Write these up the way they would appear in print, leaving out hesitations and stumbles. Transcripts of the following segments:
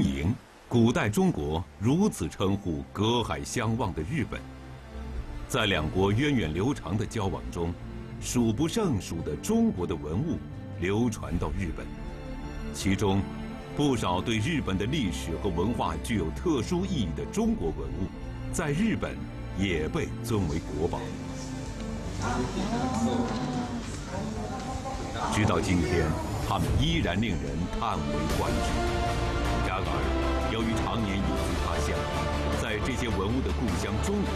经营，古代中国如此称呼隔海相望的日本。在两国源远流长的交往中，数不胜数的中国的文物流传到日本，其中不少对日本的历史和文化具有特殊意义的中国文物，在日本也被尊为国宝。直到今天，它们依然令人叹为观止。 然而，由于常年隐居他乡，在这些文物的故乡中国，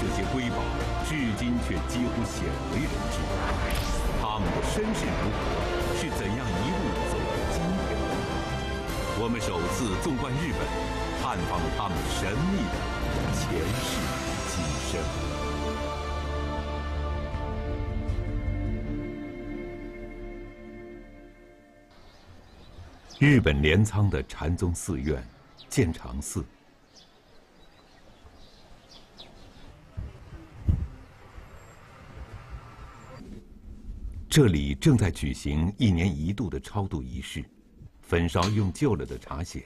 这些瑰宝至今却几乎鲜为人知。它们的身世如何？是怎样一路走到今天的？我们首次纵观日本，探访了他们神秘的前世今生。 日本镰仓的禅宗寺院建长寺，这里正在举行1年1度的超度仪式，焚烧用旧了的茶血，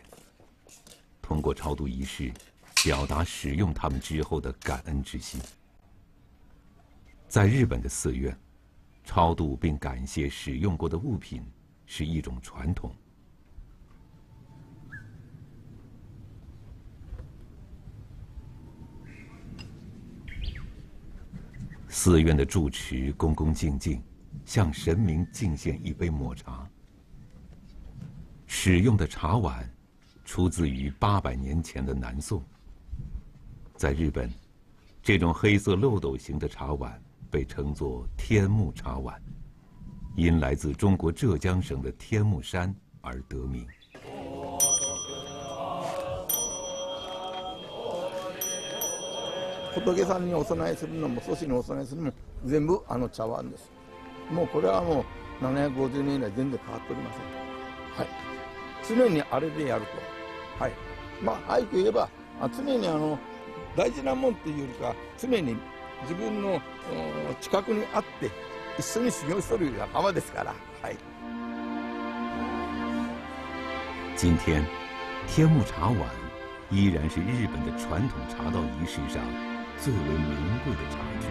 通过超度仪式表达使用它们之后的感恩之心。在日本的寺院，超度并感谢使用过的物品是一种传统。 寺院的住持恭恭敬敬，向神明敬献一杯抹茶。使用的茶碗，出自于800年前的南宋。在日本，这种黑色漏斗形的茶碗被称作天目茶碗，因来自中国浙江省的天目山而得名。 仏さんにお供えするのも祖師にお供えするのも全部あの茶碗です。もうこれはもう750年以来全然変わっておりません。はい。常にあれでやると。はい。まあ早く言えば常に大事なもんっていうよりか常に自分の近くにあって一緒に修行しとるような仲間ですから。はい。今天天目茶碗依然是日本的传统茶道仪式上。 最为名贵的茶具。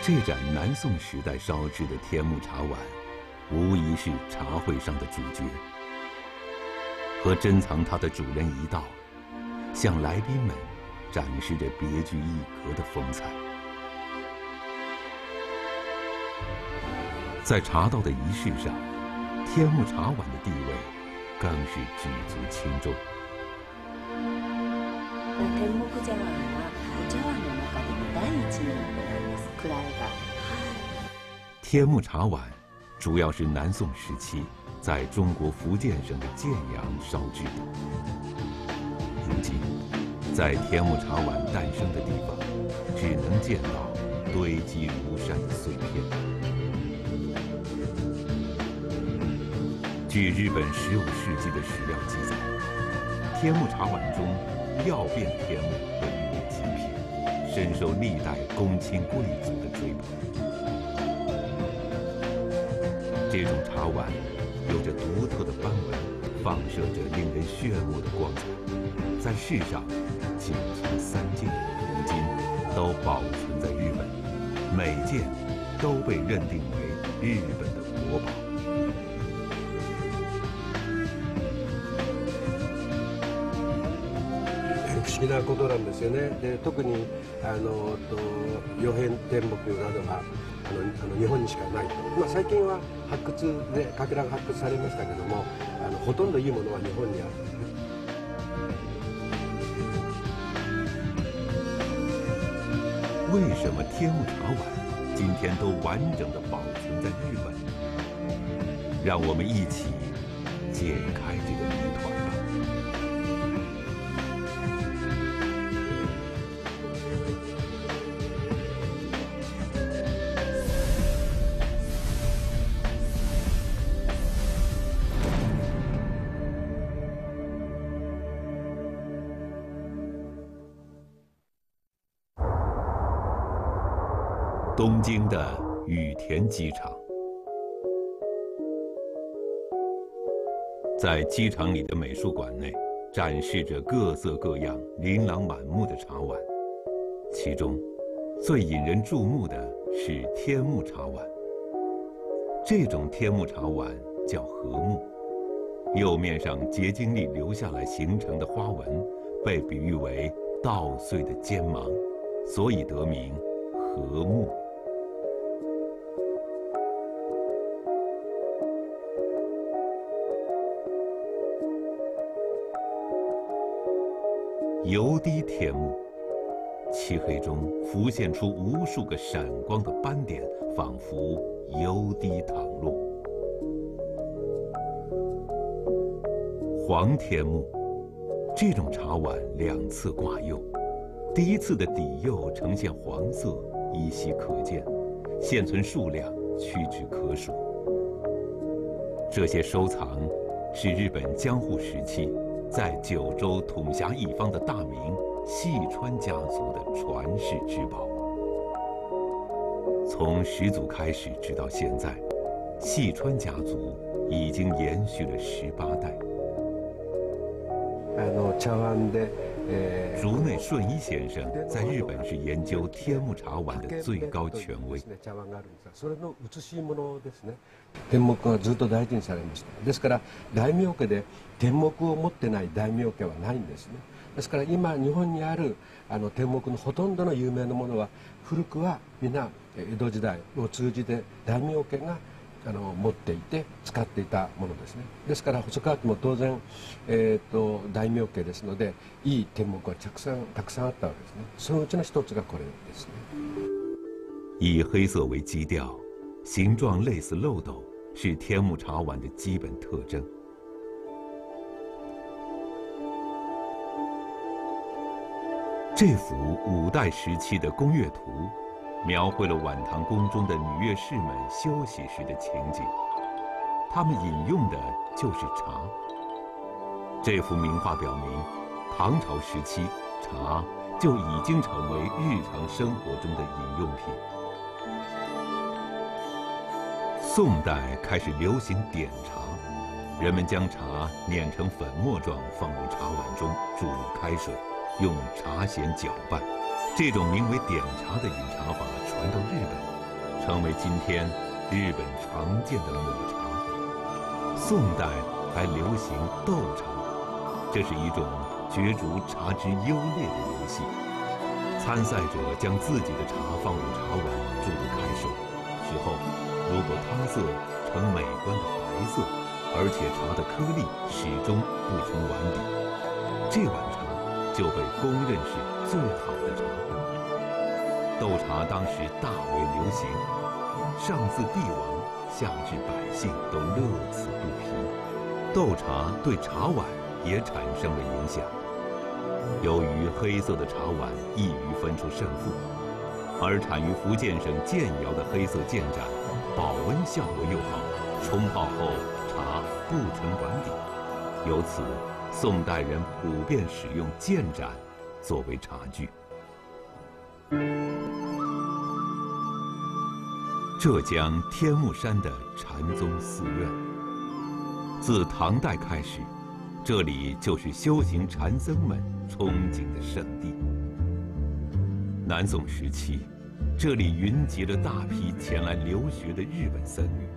这盏南宋时代烧制的天目茶碗，无疑是茶会上的主角。和珍藏它的主人一道，向来宾们展示着别具一格的风采。在茶道的仪式上，天目茶碗的地位更是举足轻重。 天目茶碗はお茶碗の中でも第一の位なんです。位が。天目茶碗主要是南宋时期在中国福建省的建阳烧制的。如今，在天目茶碗诞生的地方，只能见到堆积如山的碎片。据日本15世纪的史料记载，天目茶碗中。 药变天目被誉为极品，深受历代公卿贵族的追捧。这种茶碗有着独特的斑纹，放射着令人炫目的光彩，在世上仅存3件，如今都保存在日本，每件都被认定为日本的国宝。 不思議なことなんですよね。で特に曜変天目などが日本にしかないと。まあ、最近は発掘でかけらが発掘されましたけども、ほとんどいいものは日本にある。为什么天目茶碗今天都完整的保存在日本？让我们一起解开这个谜团。 东京的羽田机场，在机场里的美术馆内展示着各色各样、琳琅满目的茶碗，其中最引人注目的是天目茶碗。这种天目茶碗叫和木，釉面上结晶粒留下来形成的花纹，被比喻为稻穗的尖芒，所以得名和木。 油滴天幕，漆黑中浮现出无数个闪光的斑点，仿佛油滴淌落。黄天幕，这种茶碗两侧挂釉，第一次的底釉呈现黄色，依稀可见，现存数量屈指可数。这些收藏是日本江户时期 在九州统辖一方的大名细川家族的传世之宝，从始祖开始直到现在，细川家族已经延续了18代。竹内顺一先生在日本是研究天目茶碗的最高权威。 天目はずっと大事にされました。ですから大名家で天目を持ってない大名家はないんですね。ですから今日本にある天目のほとんどの有名なものは古くは皆江戸時代を通じて大名家が持っていて使っていたものですね。ですから細川家も当然大名家ですのでいい天目はたくさんあったわけですね。そのうちの一つがこれですね。以黑色为基调。 形状类似漏斗，是天目茶碗的基本特征。这幅5代时期的宫乐图，描绘了晚唐宫中的女乐士们休息时的情景，她们饮用的就是茶。这幅名画表明，唐朝时期茶就已经成为日常生活中的饮用品。 宋代开始流行点茶，人们将茶碾成粉末状，放入茶碗中，注入开水，用茶筅搅拌。这种名为点茶的饮茶法传到日本，成为今天日本常见的抹茶。宋代还流行斗茶，这是一种角逐茶之优劣的游戏，参赛者将自己的茶放入茶碗，注入开水之后。 如果它色呈美观的白色，而且茶的颗粒始终不从碗底，这碗茶就被公认是最好的茶。斗茶当时大为流行，上自帝王，下至百姓都乐此不疲。斗茶对茶碗也产生了影响。由于黑色的茶碗易于分出胜负，而产于福建省建窑的黑色建盏。 保温效果又好，冲泡后茶不沉碗底，由此宋代人普遍使用建盏作为茶具。浙江天目山的禅宗寺院，自唐代开始，这里就是修行禅僧们憧憬的圣地。南宋时期， 这里云集了大批前来留学的日本僧侣。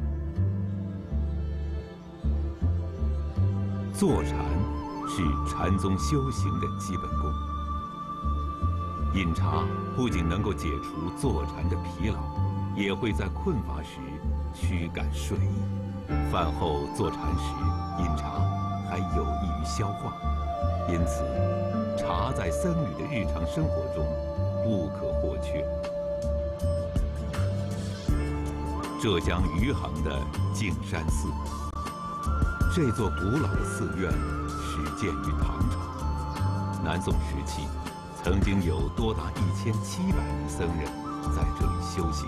坐禅是禅宗修行的基本功。饮茶不仅能够解除坐禅的疲劳，也会在困乏时驱赶睡意。饭后坐禅时饮茶还有益于消化，因此茶在僧侣的日常生活中不可或缺。 浙江余杭的径山寺，这座古老的寺院始建于唐朝，南宋时期曾经有多达1700名僧人在这里修行，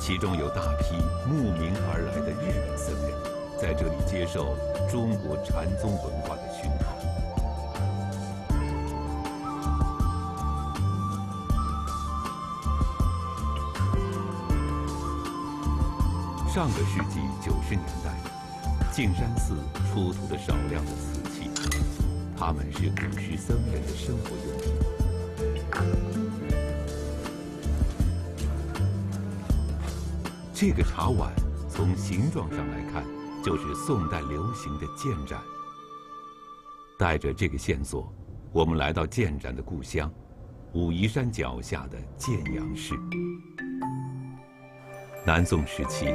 其中有大批慕名而来的日本僧人在这里接受中国禅宗文化的熏陶。 上个世纪90年代，净山寺出土了少量的瓷器，它们是古时僧人的生活用品。这个茶碗从形状上来看，就是宋代流行的建盏。带着这个线索，我们来到建盏的故乡——武夷山脚下的建阳市。南宋时期，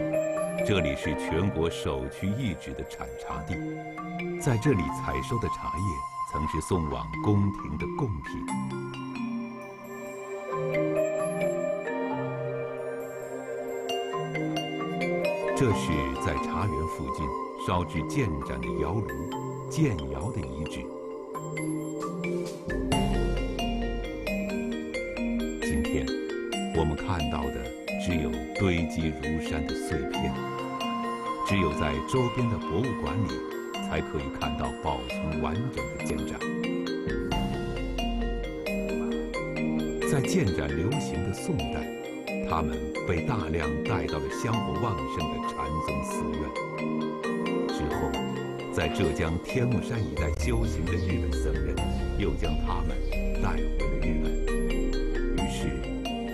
这里是全国首屈一指的产茶地，在这里采收的茶叶曾是送往宫廷的贡品。 这是在茶园附近烧制建盏的窑炉“建窑”的遗址。今天，我们看到的只有堆积如山的碎片，只有在周边的博物馆里，才可以看到保存完整的建盏。在建盏流行的宋代。 他们被大量带到了香火旺盛的禅宗寺院，之后，在浙江天目山一带修行的日本僧人，又将他们带回了日本。于是，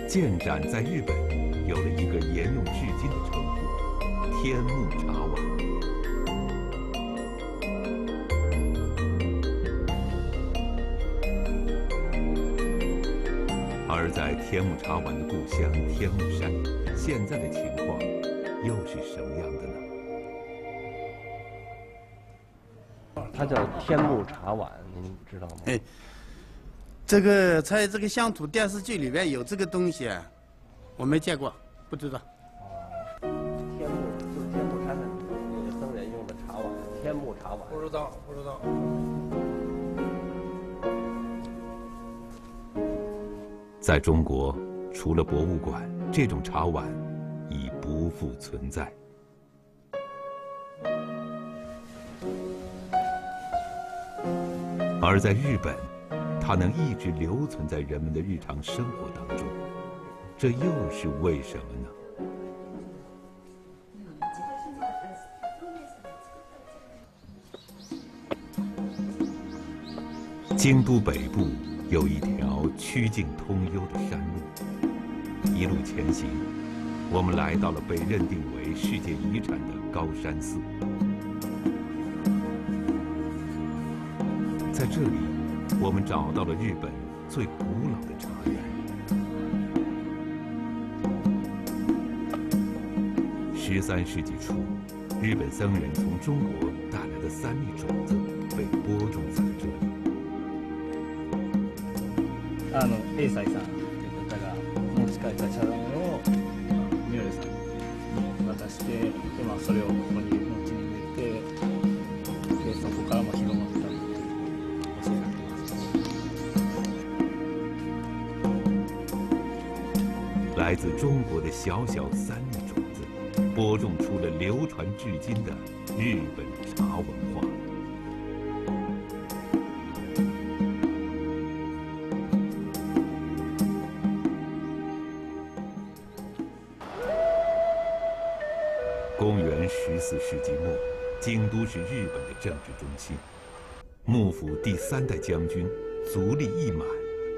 建盏在日本有了一个沿用至今的称呼——天目茶碗。而在天目茶碗的故乡天目山，现在的情况又是什么样的呢？它叫天目茶碗，您知道吗？哎，这个在这个乡土电视剧里面有这个东西，我没见过，不知道。天目就是天目山的那个僧人用的茶碗，天目茶碗。不知道，不知道。 在中国，除了博物馆，这种茶碗已不复存在。而在日本，它能一直留存在人们的日常生活当中，这又是为什么呢？ 京都北部有一条曲径通幽的山路，一路前行，我们来到了被认定为世界遗产的高山寺。在这里，我们找到了日本最古老的茶园。13世纪初，日本僧人从中国带来的三粒种子被播种在这里。 英才さんという方が持ち帰った茶碗をミオレさんに渡して、それをここに持ちに入れて、そこからも広まったりという教えになってます。来自中国的小小三粒种子，播种出了流传至今的日本茶文化。 公元14世纪末，京都是日本的政治中心。幕府第3代将军足利义满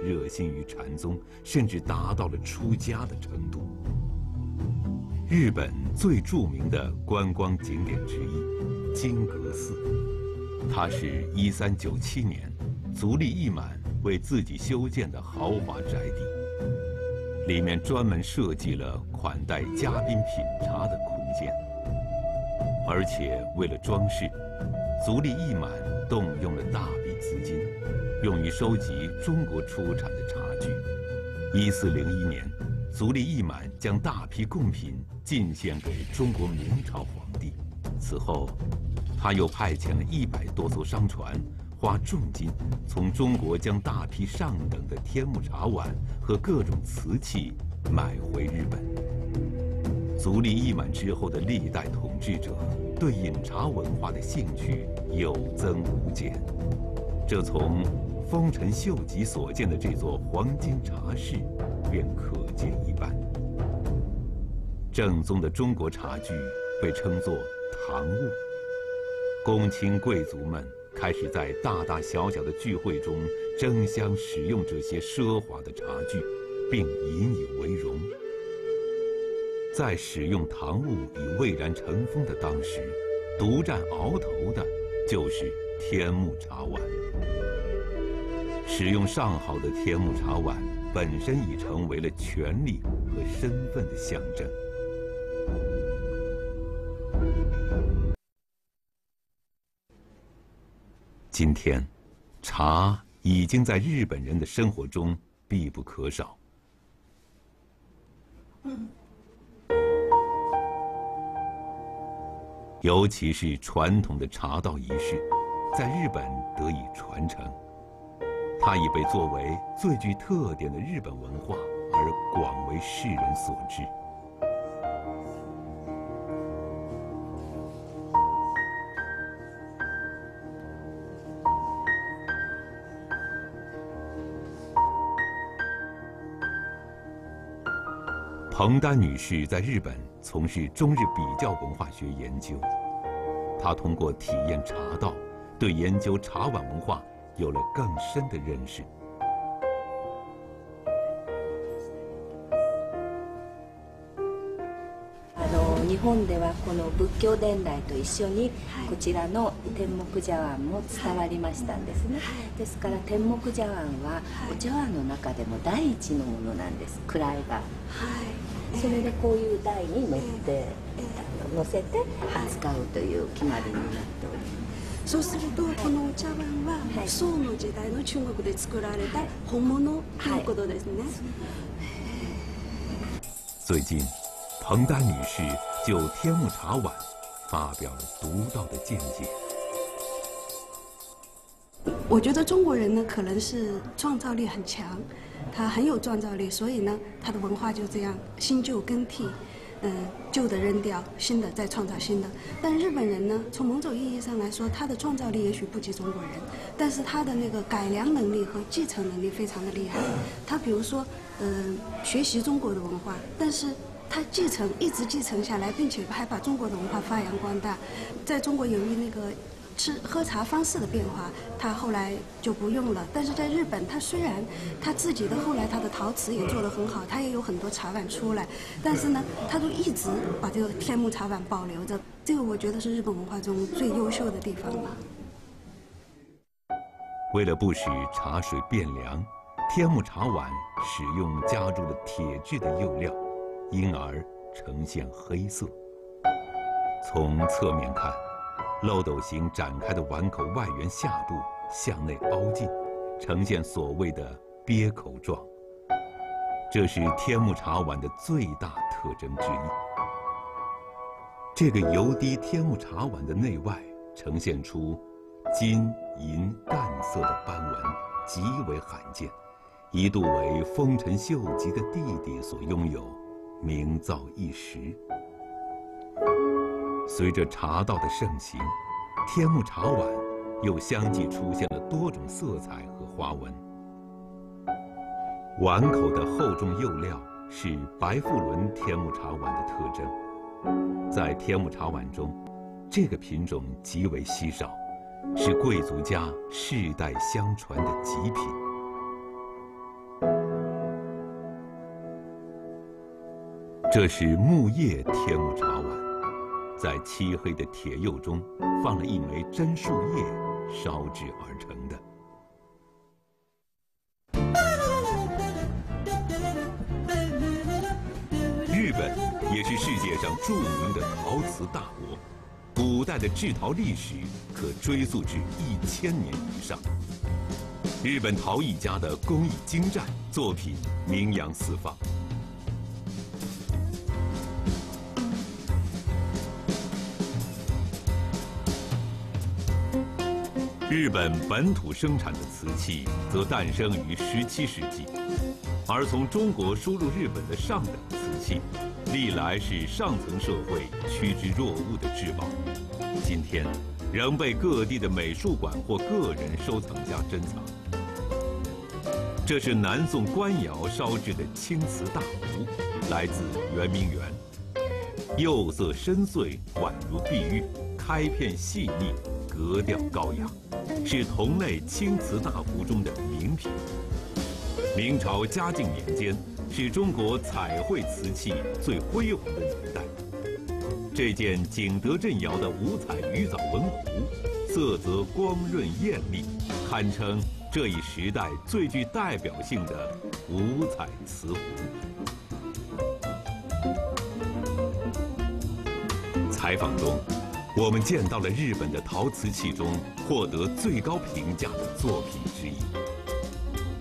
热心于禅宗，甚至达到了出家的程度。日本最著名的观光景点之一，金阁寺，它是1397年足利义满为自己修建的豪华宅邸，里面专门设计了款待嘉宾品茶的空间。 而且为了装饰，足利义满动用了大笔资金，用于收集中国出产的茶具。1401年，足利义满将大批贡品进献给中国明朝皇帝。此后，他又派遣了100多艘商船，花重金从中国将大批上等的天目茶碗和各种瓷器买回日本。 足利义满之后的历代统治者对饮茶文化的兴趣有增无减，这从丰臣秀吉所建的这座黄金茶室便可见一斑。正宗的中国茶具被称作唐物，公卿贵族们开始在大大小小的聚会中争相使用这些奢华的茶具，并引以为荣。在使用唐物已蔚然成风的当时，独占鳌头的就是天目茶碗。使用上好的天目茶碗本身已成为了权力和身份的象征。 今天，茶已经在日本人的生活中必不可少。尤其是传统的茶道仪式，在日本得以传承，它已被作为最具特点的日本文化而广为世人所知。 彭丹女士在日本从事中日比较文化学研究，她通过体验茶道，对研究茶碗文化有了更深的认识。日本ではこの仏教伝来と一緒にこちらの天目茶碗も伝わりましたんですね。ですから天目茶碗はお茶碗の中でも第一のものなんです。位が。 それでこういう台に乗せて扱うという決まりになっております。そうするとこのお茶碗は宋の時代の中国で作られた本物ということですね。最近，彭丹女士就天目茶碗发表了独到的见解。 我觉得中国人呢，可能是创造力很强，他很有创造力，所以呢，他的文化就这样新旧更替，旧的扔掉，新的再创造新的。但日本人呢，从某种意义上来说，他的创造力也许不及中国人，但是他的那个改良能力和继承能力非常的厉害。他比如说，学习中国的文化，但是。 他一直继承下来，并且还把中国的文化发扬光大。在中国，由于那个喝茶方式的变化，他后来就不用了。但是在日本，他虽然他自己的后来他的陶瓷也做得很好，他也有很多茶碗出来，但是呢，他都一直把这个天目茶碗保留着。这个我觉得是日本文化中最优秀的地方了。为了不使茶水变凉，天目茶碗使用加入了铁质的釉料。 因而呈现黑色。从侧面看，漏斗形展开的碗口外缘下部向内凹进，呈现所谓的憋口状。这是天目茶碗的最大特征之一。这个油滴天目茶碗的内外呈现出金银淡色的斑纹，极为罕见，一度为丰臣秀吉的弟弟所拥有。 名噪一时。随着茶道的盛行，天目茶碗又相继出现了多种色彩和花纹。碗口的厚重釉料是白富伦天目茶碗的特征，在天目茶碗中，这个品种极为稀少，是贵族家世代相传的极品。 这是木叶天目茶碗，在漆黑的铁釉中放了一枚榛树叶烧制而成的。日本也是世界上著名的陶瓷大国，古代的制陶历史可追溯至1000年以上。日本陶艺家的工艺精湛，作品名扬四方。 日本本土生产的瓷器则诞生于17世纪，而从中国输入日本的上等瓷器，历来是上层社会趋之若鹜的至宝。今天，仍被各地的美术馆或个人收藏家珍藏。这是南宋官窑烧制的青瓷大壶，来自圆明园，釉色深邃，宛如碧玉，开片细腻。格调高雅，是同类青瓷大壶中的名品。明朝嘉靖年间是中国彩绘瓷器最辉煌的年代。这件景德镇窑的五彩鱼藻纹壶，色泽光润艳丽，堪称这一时代最具代表性的五彩瓷壶。 采访中，我们见到了日本的陶瓷器中获得最高评价的作品之一，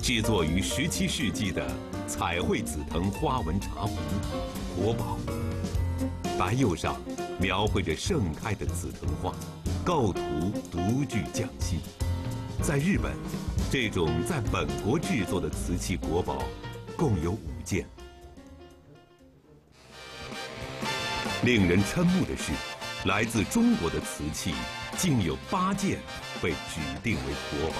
制作于17世纪的彩绘紫藤花纹茶壶——国宝。白釉上描绘着盛开的紫藤花，构图独具匠心。在日本，这种在本国制作的瓷器国宝共有5件。 令人瞠目的是，来自中国的瓷器竟有8件被指定为国宝。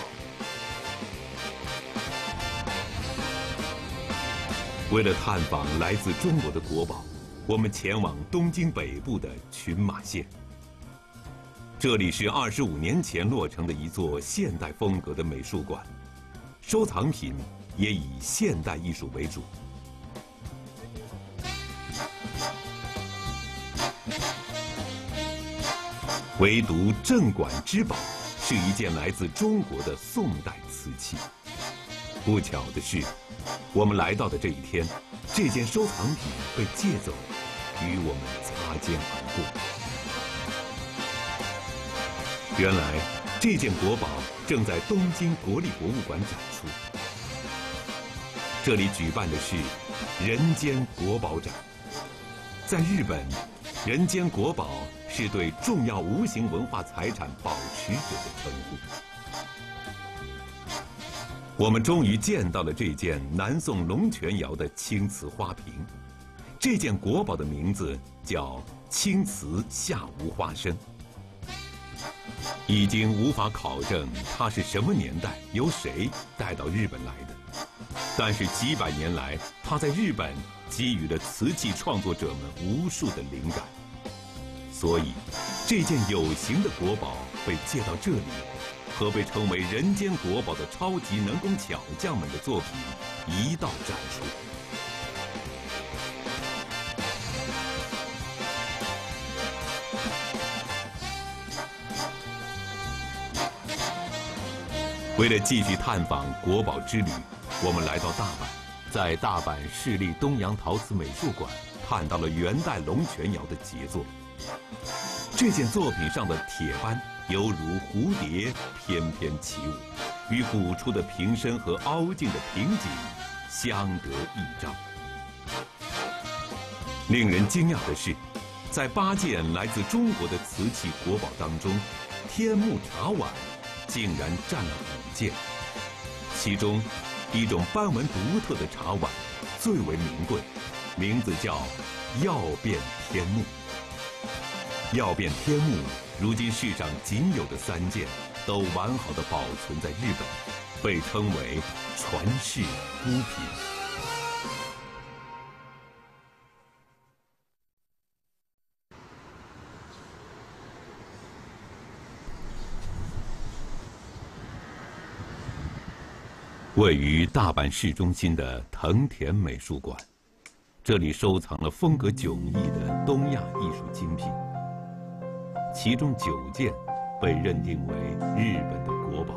为了探访来自中国的国宝，我们前往东京北部的群马县。这里是25年前落成的一座现代风格的美术馆，收藏品也以现代艺术为主。 唯独镇馆之宝是一件来自中国的宋代瓷器。不巧的是，我们来到的这一天，这件收藏品被借走，与我们擦肩而过。原来，这件国宝正在东京国立博物馆展出。这里举办的是“人间国宝展”。在日本，“人间国宝” 是对重要无形文化财产保持者的称呼。我们终于见到了这件南宋龙泉窑的青瓷花瓶，这件国宝的名字叫青瓷夏无花生。已经无法考证它是什么年代、由谁带到日本来的，但是几百年来，它在日本给予了瓷器创作者们无数的灵感。 所以，这件有形的国宝被借到这里，和被称为人间国宝的超级能工巧匠们的作品一道展出。为了继续探访国宝之旅，我们来到大阪，在大阪市立东洋陶瓷美术馆看到了元代龙泉窑的杰作。 这件作品上的铁斑犹如蝴蝶翩翩起舞，与鼓出的瓶身和凹进的瓶颈相得益彰。令人惊讶的是，在8件来自中国的瓷器国宝当中，天目茶碗竟然占了5件，其中一种斑纹独特的茶碗最为名贵，名字叫“曜变天目”。 曜变天目，如今世上仅有的3件，都完好的保存在日本，被称为传世孤品。位于大阪市中心的藤田美术馆，这里收藏了风格迥异的东亚艺术精品。 其中9件被认定为日本的国宝。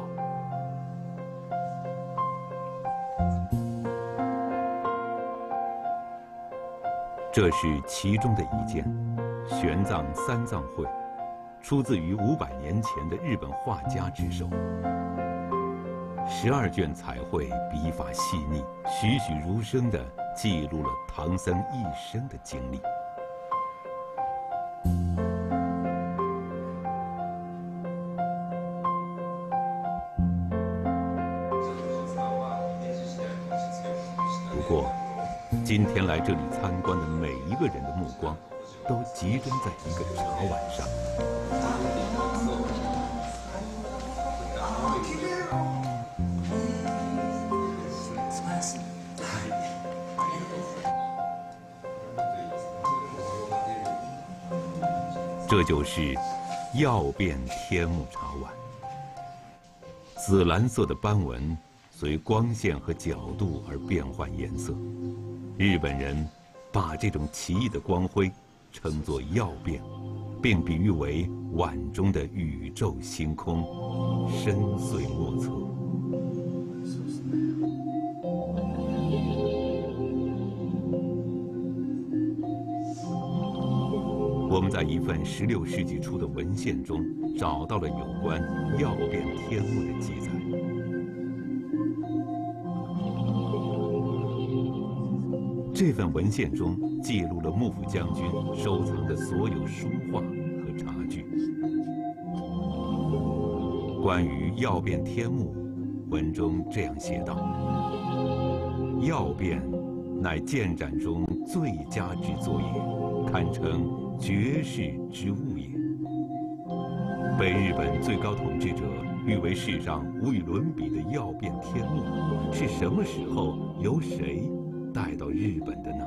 这是其中的1件，玄奘三藏绘，出自于500年前的日本画家之手。12卷彩绘，笔法细腻，栩栩如生地记录了唐僧一生的经历。 不过，今天来这里参观的每一个人的目光，都集中在一个茶碗上。这就是药变天目茶碗，紫蓝色的斑纹随光线和角度而变换颜色。日本人把这种奇异的光辉称作药变，并比喻为碗中的宇宙星空，深邃莫测。我们在一份16世纪初的文献中找到了有关药变天目的记载。 这份文献中记录了幕府将军收藏的所有书画和茶具。关于药变天目，文中这样写道：“药变乃剑斩中最佳之作也，堪称绝世之物也。被日本最高统治者誉为世上无与伦比的药变天目，是什么时候由谁？” 带到日本的呢？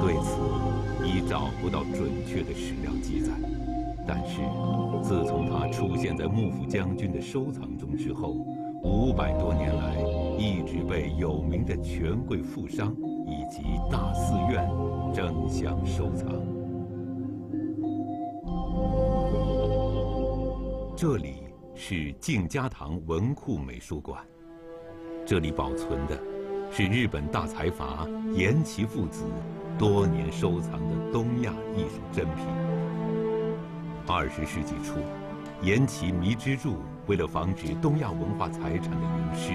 对此已找不到准确的史料记载，但是自从它出现在幕府将军的收藏中之后，500多年来一直被有名的权贵富商以及大寺院争相收藏。这里是静家堂文库美术馆，这里保存的。 是日本大财阀岩崎父子多年收藏的东亚艺术珍品。20世纪初，岩崎弥之助为了防止东亚文化财产的流失，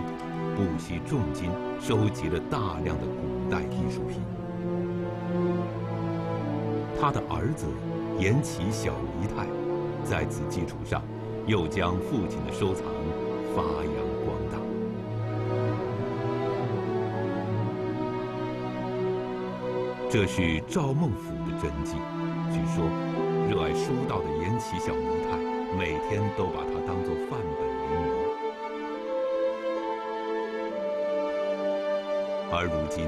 不惜重金收集了大量的古代艺术品。他的儿子岩崎小弥太，在此基础上，又将父亲的收藏发扬光大。 这是赵孟俯的真迹。据说，热爱书道的岩崎小弥太每天都把它当作范本临摹。而如今，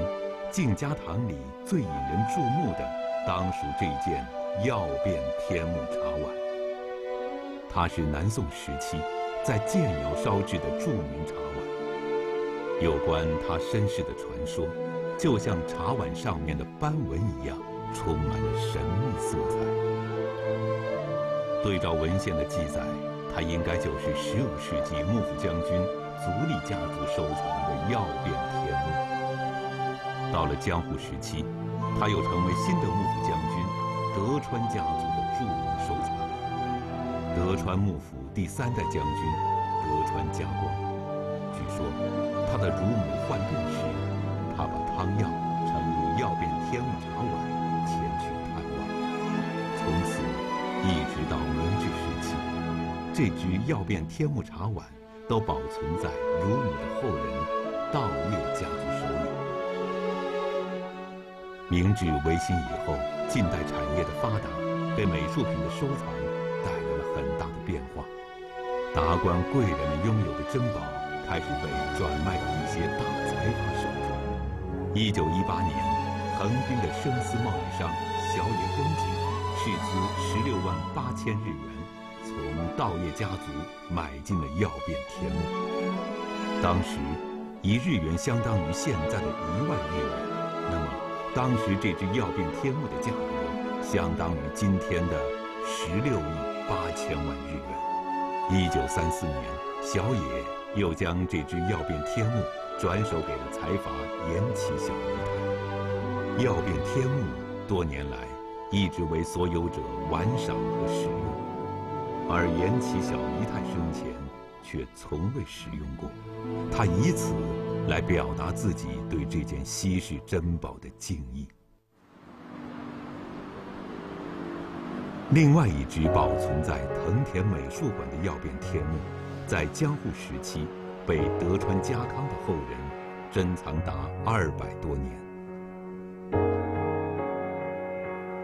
静家堂里最引人注目的，当属这件药变天目茶碗。它是南宋时期在建窑烧制的著名茶碗。有关它身世的传说。 就像茶碗上面的斑纹一样，充满了神秘色彩。对照文献的记载，它应该就是15世纪幕府将军足利家族收藏的药变天目。到了江户时期，它又成为新的幕府将军德川家族的著名收藏。德川幕府第3代将军德川家光，据说他的乳母患病时。 他把汤药盛入药变天目茶碗，前去探望。从此一直到明治时期，这只药变天目茶碗都保存在乳母的后人稻叶家族手里。明治维新以后，近代产业的发达给美术品的收藏带来了很大的变化，达官贵人们拥有的珍宝开始被转卖到一些大财阀手里。 1918年，横滨的生丝贸易商小野公景斥资16万8千日元，从稻叶家族买进了药变天目。当时，1日元相当于现在的1万日元，那么当时这只药变天目的价格相当于今天的16亿8千万日元。1934年，小野又将这只药变天目。 转手给了财阀岩崎小弥太。药变天目多年来一直为所有者玩赏和使用，而岩崎小弥太生前却从未使用过。他以此来表达自己对这件稀世珍宝的敬意。另外一只保存在藤田美术馆的药变天目，在江户时期。 被德川家康的后人珍藏达200多年。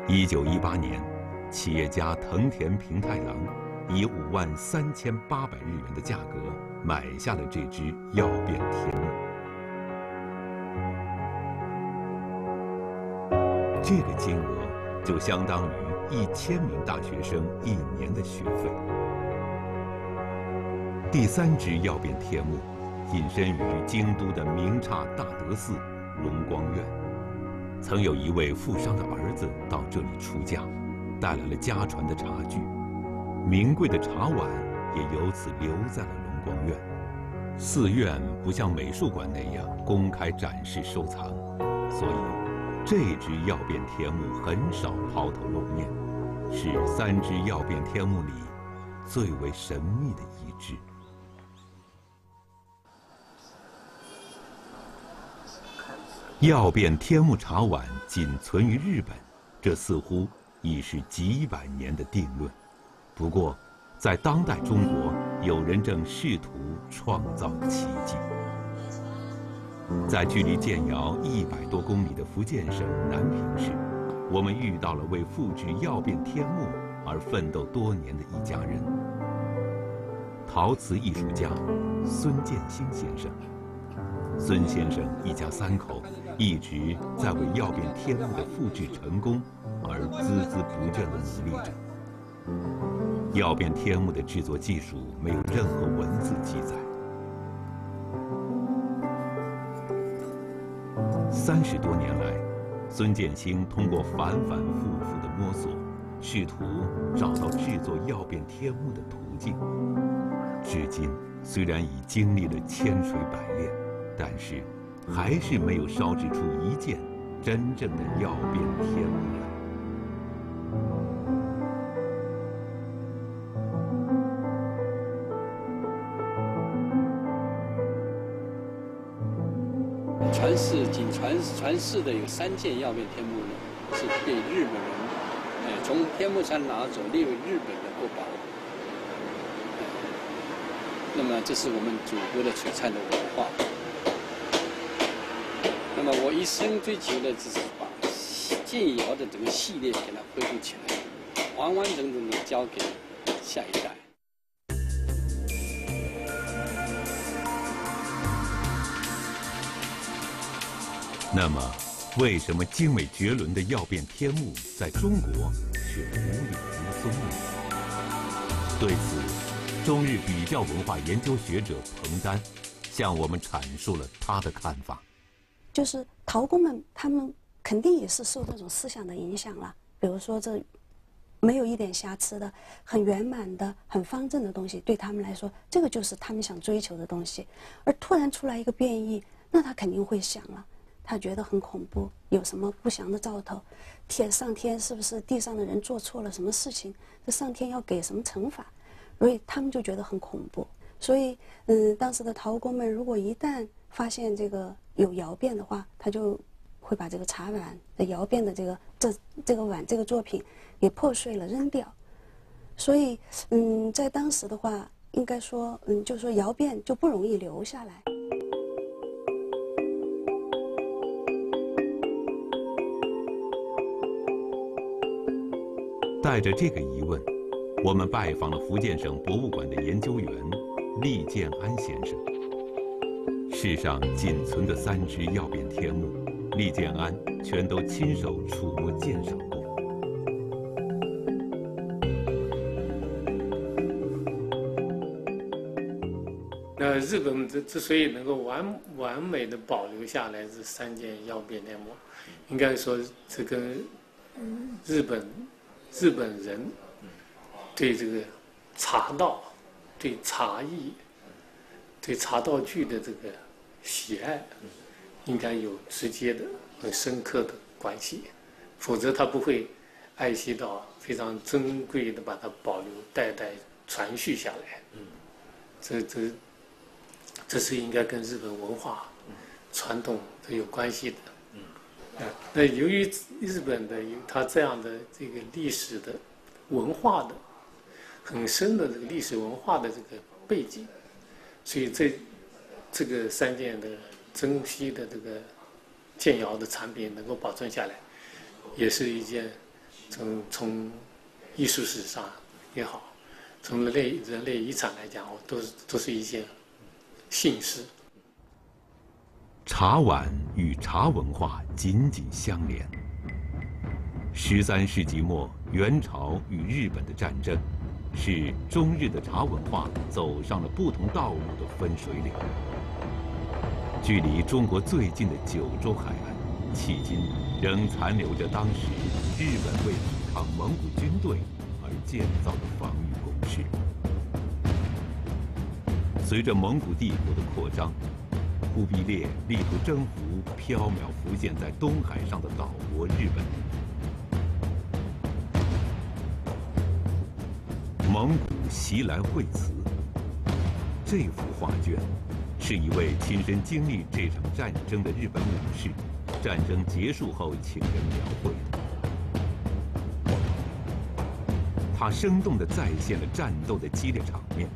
1918年，企业家藤田平太郎以5万3千8百日元的价格买下了这只药变天目。这个金额就相当于1000名大学生1年的学费。第三支曜变天幕隐身于京都的明刹大德寺荣光院。曾有一位富商的儿子到这里出家，带来了家传的茶具，名贵的茶碗也由此留在了荣光院。寺院不像美术馆那样公开展示收藏，所以 这支曜变天幕很少抛头露面，是3支曜变天幕里最为神秘的一支。曜变天幕茶碗仅存于日本，这似乎已是几百年的定论。不过，在当代中国，有人正试图创造奇迹。 在距离建窑100多公里的福建省南平市，我们遇到了为复制曜变天幕而奋斗多年的一家人——陶瓷艺术家孙建兴先生。孙先生一家3口一直在为曜变天幕的复制成功而孜孜不倦地努力着。曜变天幕的制作技术没有任何文字记载。 30多年来，孙建兴通过反反复复的摸索，试图找到制作曜变天幕的途径。至今，虽然已经历了千锤百炼，但是还是没有烧制出一件真正的曜变天幕来。 传世的有3件曜变天幕呢，是被日本人，从天幕山拿走，列为日本的国宝。那么这是我们祖国的璀璨的文化。那么我一生追求的只是把建窑的整个系列给它恢复起来，完完整整的交给下一代。 那么，为什么精美绝伦的曜变天幕在中国却无影无踪呢？对此，中日比较文化研究学者彭丹向我们阐述了他的看法。就是陶工们，他们肯定也是受这种思想的影响了。比如说，这没有一点瑕疵的、很圆满的、很方正的东西，对他们来说，这个就是他们想追求的东西。而突然出来一个变异，那他肯定会想了。 他觉得很恐怖，有什么不祥的兆头？上天是不是地上的人做错了什么事情？这上天要给什么惩罚？所以他们就觉得很恐怖。所以，当时的陶工们如果一旦发现这个有窑变的话，他就会把这个茶碗的窑变的这个碗这个作品给破碎了扔掉。所以，在当时的话，应该说，就说窑变就不容易留下来。 带着这个疑问，我们拜访了福建省博物馆的研究员厉建安先生。世上仅存的3支曜变天幕，厉建安全都亲手触摸鉴赏过。那日本之所以能够完美的保留下来这3件曜变天幕，应该说这跟日本人对这个茶道、对茶艺、对茶道具的这个喜爱，应该有直接的、很深刻的关系，否则他不会爱惜到非常珍贵的把它保留、代代传续下来。这是应该跟日本文化传统都有关系的。 那由于日本的有它这样的这个历史的文化的很深的这个历史文化的这个背景，所以这个3件的珍稀的这个建窑的产品能够保存下来，也是一件从艺术史上也好，从人类遗产来讲，都是一件幸事。 茶碗与茶文化紧紧相连。13世纪末，元朝与日本的战争，使中日的茶文化走上了不同道路的分水岭。距离中国最近的九州海岸，迄今仍残留着当时日本为抵抗蒙古军队而建造的防御工事。随着蒙古帝国的扩张，忽必烈力图征服缥缈浮现在东海上的岛国日本。 蒙古席兰惠祠，这幅画卷是一位亲身经历这场战争的日本武士，战争结束后请人描绘的。他生动地再现了战斗的激烈场面，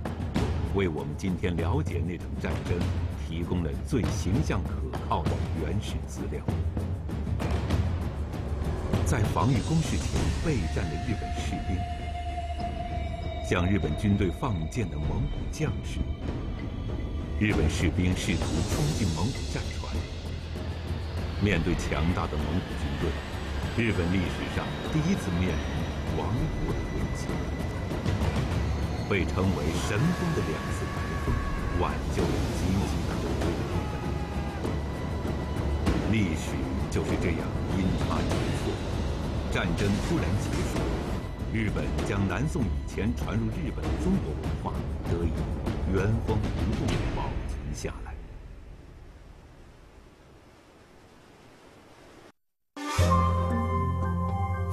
为我们今天了解那场战争提供了最形象可靠的原始资料。在防御工事前备战的日本士兵。 向日本军队放箭的蒙古将士，日本士兵试图冲进蒙古战船。面对强大的蒙古军队，日本历史上第一次面临亡国的危机。被称为“神风”的两次台风，挽救了岌岌可危的日本。历史就是这样阴差阳错，战争突然结束。 日本将南宋以前传入日本的中国文化得以原封不动地保存下来。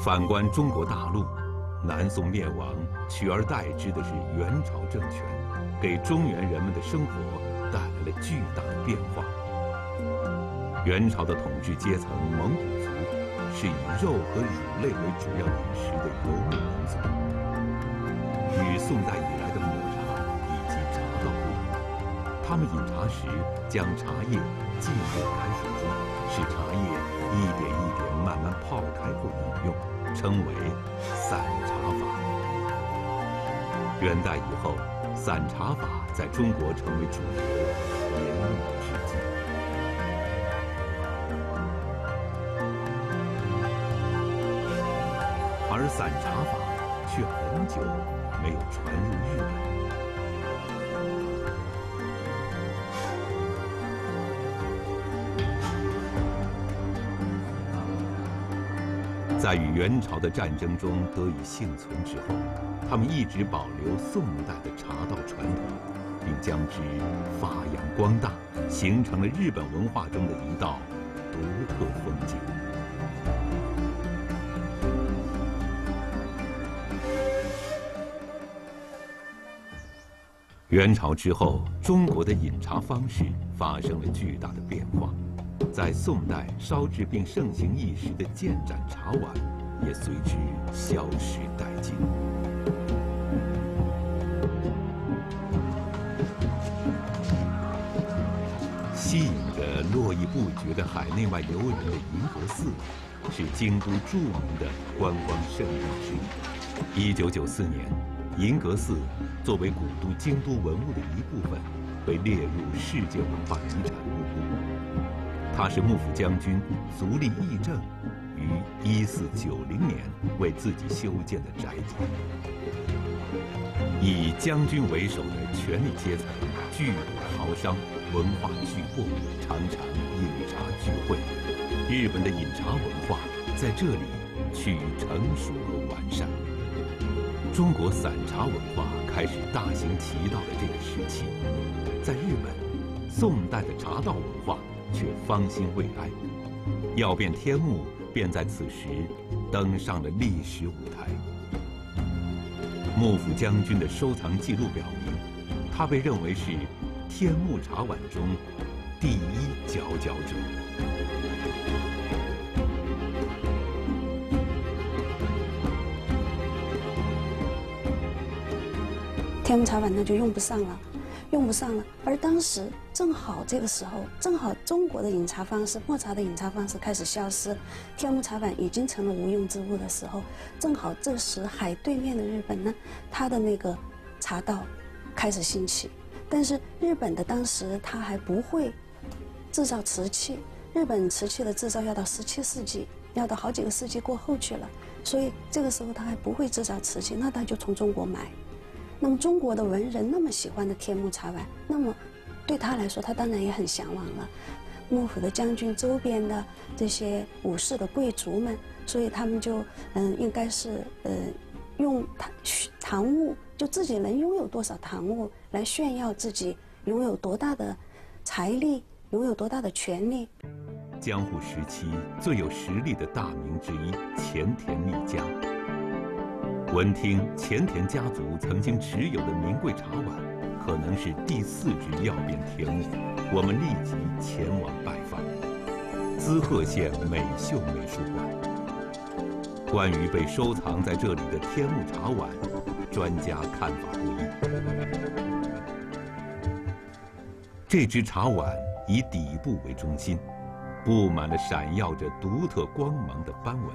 反观中国大陆，南宋灭亡，取而代之的是元朝政权，给中原人们的生活带来了巨大的变化。元朝的统治阶层蒙古族。 是以肉和乳类为主要饮食的游牧民族，与宋代以来的抹茶以及茶道不同。他们饮茶时将茶叶浸入开水中，使茶叶一点一点慢慢泡开后饮用，称为散茶法。元代以后，散茶法在中国成为主流，沿用至今。 而散茶法却很久没有传入日本。在与元朝的战争中得以幸存之后，他们一直保留宋代的茶道传统，并将之发扬光大，形成了日本文化中的一道独特风景。 元朝之后，中国的饮茶方式发生了巨大的变化。在宋代，烧制并盛行一时的建盏茶碗也随之消失殆尽。吸引着络绎不绝的海内外游人的银河寺，是京都著名的观光胜地之一。1994年。 银阁寺作为古都京都文物的一部分，被列入世界文化遗产。它是幕府将军足利义政于1490年为自己修建的宅邸。以将军为首的权力阶层、巨乳豪商、文化巨擘常常饮茶聚会。日本的饮茶文化在这里趋于成熟和完善。 中国散茶文化开始大行其道的这个时期，在日本，宋代的茶道文化却方兴未艾，曜变天目便在此时登上了历史舞台。幕府将军的收藏记录表明，他被认为是天目茶碗中第一佼佼者。 天目茶碗那就用不上了，用不上了。而当时正好这个时候，正好中国的饮茶方式、抹茶的饮茶方式开始消失，天目茶碗已经成了无用之物的时候，正好这时海对面的日本呢，它的那个茶道开始兴起。但是日本的当时它还不会制造瓷器，日本瓷器的制造要到17世纪。要到好几个世纪过后去了，所以这个时候他还不会制造瓷器，那他就从中国买。那么中国的文人那么喜欢的天目茶碗，那么对他来说，他当然也很向往了。幕府的将军周边的这些武士的贵族们，所以他们就应该是用唐物，就自己能拥有多少唐物来炫耀自己拥有多大的财力，拥有多大的权力。 江户时期最有实力的大名之一前田密家，闻听前田家族曾经持有的名贵茶碗，可能是第4只曜变天目，我们立即前往拜访。滋贺县美秀美术馆，关于被收藏在这里的天目茶碗，专家看法不一。这只茶碗以底部为中心。 布满了闪耀着独特光芒的斑纹，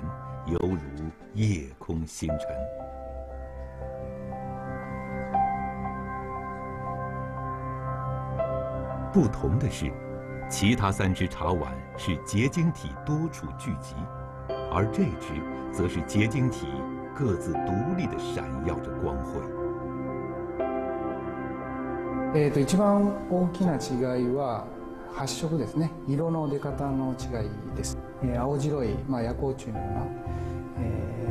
犹如夜空星辰。不同的是，其他3只茶碗是结晶体多处聚集，而这只则是结晶体各自独立的闪耀着光辉。一番大きな違いは。 発色ですね。色の出方の違いです。青白い、夜光虫のような、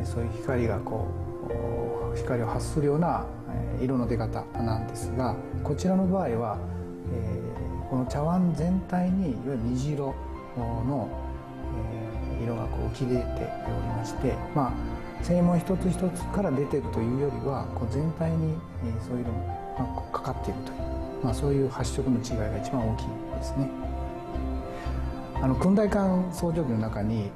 そういう光がこう光を発するような色の出方なんですが、こちらの場合は、この茶碗全体にいわゆる虹色の、色がこう浮き出ておりまして、正門一つ一つから出てるというよりは、こう全体にそういう色がかかっているという。 そういう発色の違いが一番大きいですね。近代館総定規の中に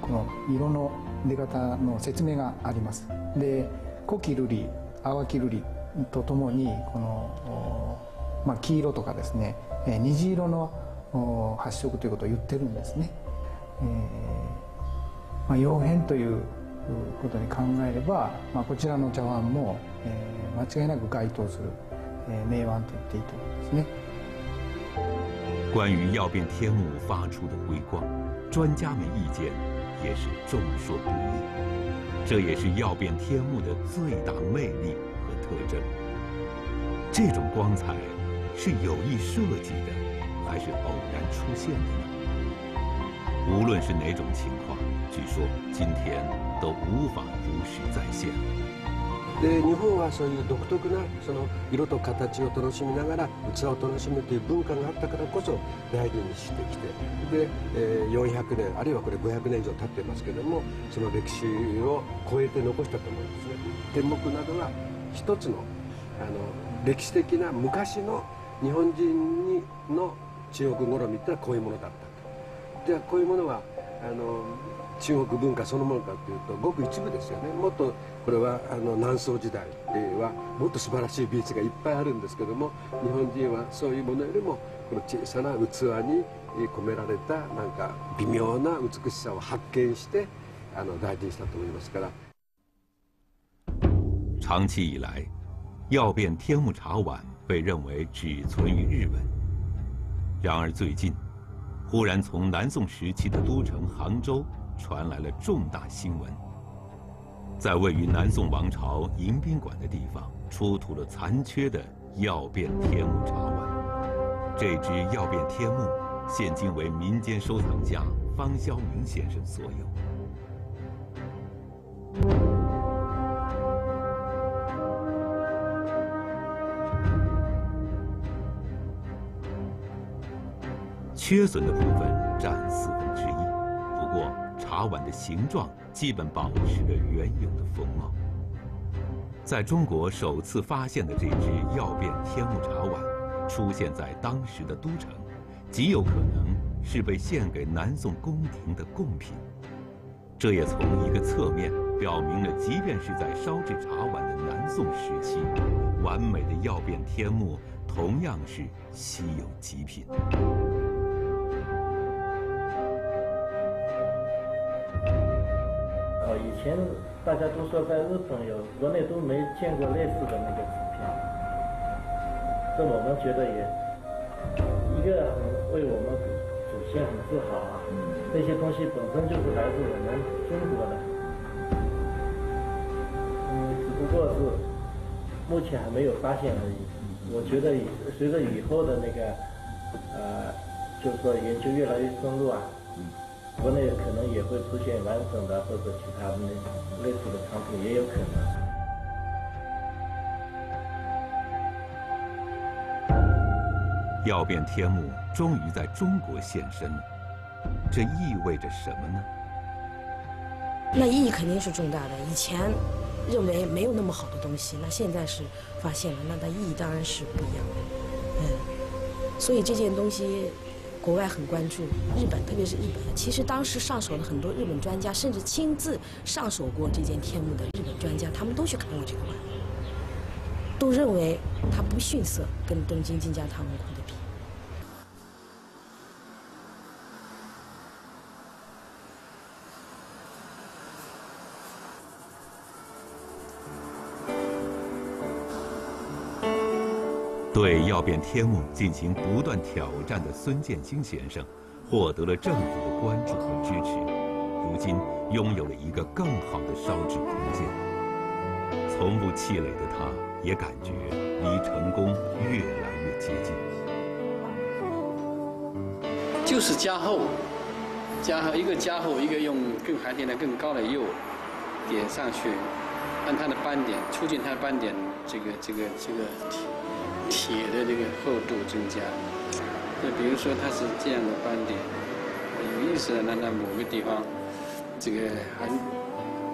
この色の出方の説明があります。で、古き瑠璃、淡き瑠璃とともにこの黄色とかですね、虹色の発色ということを言ってるんですね。曜変ということに考えれば、こちらの茶碗も、間違いなく該当する。 名碗と言っていいと思うんですね。关于曜变天目发出的辉光，专家们意见也是众说不一。这也是曜变天目的最大魅力和特征。这种光彩是有意设计的，还是偶然出现的呢？无论是哪种情况，据说今天都无法如实再现。 で日本はそういう独特なその色と形を楽しみながら器を楽しむという文化があったからこそ大事にしてきてで、400年あるいはこれ500年以上経ってますけどもその歴史を超えて残したと思いますね。天目などは一つの歴史的な昔の日本人の中国好みってのはこういうものだったと。でこういうものは中国文化そのものかというとごく一部ですよね。もっとこれは南宋時代はもっと素晴らしい美術がいっぱいあるんですけども日本人はそういうものよりもこの小さな器に込められたなんか微妙な美しさを発見して大事にしたと思いますから。长期以来，曜变天目茶碗被认为只存于日本。然而最近，忽然从南宋时期的都城杭州。 传来了重大新闻，在位于南宋王朝迎宾馆的地方，出土了残缺的曜变天目茶碗。这只曜变天目，现今为民间收藏家方霄明先生所有。缺损的部分占1/4，不过。 茶碗的形状基本保持着原有的风貌。在中国首次发现的这只曜变天目茶碗，出现在当时的都城，极有可能是被献给南宋宫廷的贡品。这也从一个侧面表明了，即便是在烧制茶碗的南宋时期，完美的曜变天目同样是稀有极品。 以前大家都说在日本有，国内都没见过类似的那个瓷片，这我们觉得也一个为我们祖祖先很自豪啊，这些东西本身就是来自我们中国的。只不过是目前还没有发现而已。我觉得随着以后的那个就是说研究越来越深入啊，国内可能也会出现完整的或者其他的类似的产品，也有可能。 药变天幕终于在中国现身了，这意味着什么呢？那意义肯定是重大的。以前认为没有那么好的东西，那现在是发现了，那它意义当然是不一样的。所以这件东西国外很关注，日本特别是日本，其实当时上手了很多日本专家，甚至亲自上手过这件天幕的日本专家，他们都去看过这个玩意，都认为它不逊色跟东京金家汤姆孔的比。 对药变天幕进行不断挑战的孙建清先生，获得了政府的关注和支持。如今拥有了一个更好的烧制空间，从不气馁的他，也感觉离成功越来越接近。就是加厚，一个用更含铁量更高的釉点上去，让它的斑点促进它的斑点铁的这个厚度增加，就比如说它是这样的斑点，有意识的让它某个地方，这个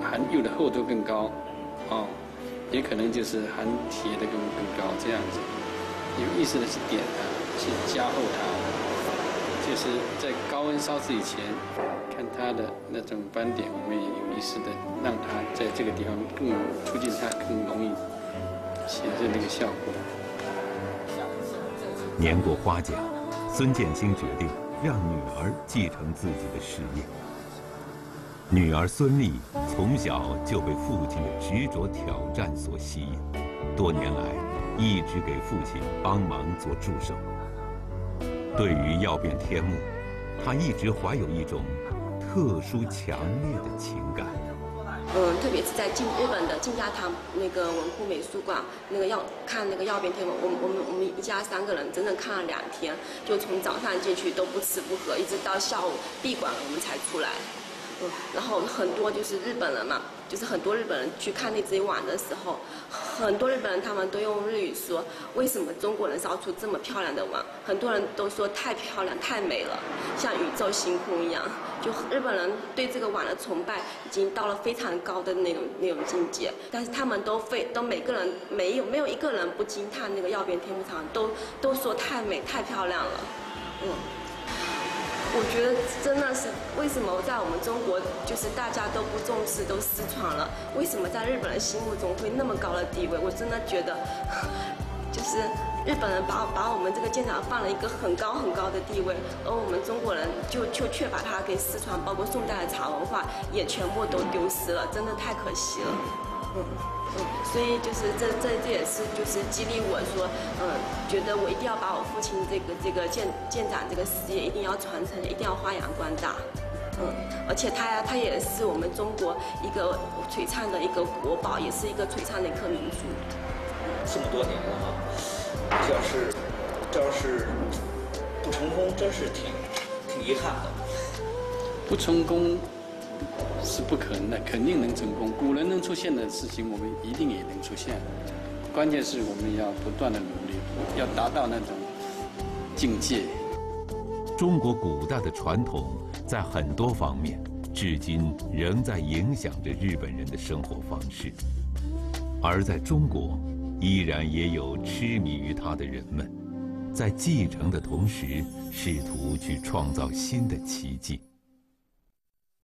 含釉的厚度更高，也可能就是含铁的更高这样子，有意识的去点它，去加厚它，就是在高温烧制以前，看它的那种斑点，我们也有意识的让它在这个地方更促进它更容易显示那个效果。 年过花甲，孙建清决定让女儿继承自己的事业。女儿孙俪从小就被父亲的执着挑战所吸引，多年来一直给父亲帮忙做助手。对于药变天幕，她一直怀有一种特殊强烈的情感。特别是在日本的金家堂那个文库美术馆，那个看那个药变天幕，我们一家3个人整整看了2天，就从早上进去都不吃不喝，一直到下午闭馆了我们才出来。然后很多就是日本人嘛，就是很多日本人去看那只碗的时候，很多日本人他们都用日语说，为什么中国人烧出这么漂亮的碗？很多人都说太漂亮太美了，像宇宙星空一样。 就日本人对这个碗的崇拜已经到了非常高的那种境界，但是他们都每个人没有一个人不惊叹那个药变天幕厂，都说太美太漂亮了。我觉得真的是为什么在我们中国就是大家都不重视都失传了，为什么在日本人心目中会那么高的地位？我真的觉得，就是日本人把我们这个建厂放了一个很高的地位，而我们中国人就却把它给失传，包括宋代的茶文化也全部都丢失了，真的太可惜了。所以就是这也是就是激励我说，觉得我一定要把我父亲这个建厂这个事业一定要传承，一定要发扬光大。而且它也是我们中国一个璀璨的一个国宝，也是一个璀璨的一颗明珠。 这么多年了哈，这要是不成功，真是挺遗憾的。不成功是不可能的，肯定能成功。古人能出现的事情，我们一定也能出现。关键是我们要不断的努力，要达到那种境界。中国古代的传统在很多方面，至今仍在影响着日本人的生活方式，而在中国。 依然也有痴迷于它的人们，在继承的同时，试图去创造新的奇迹。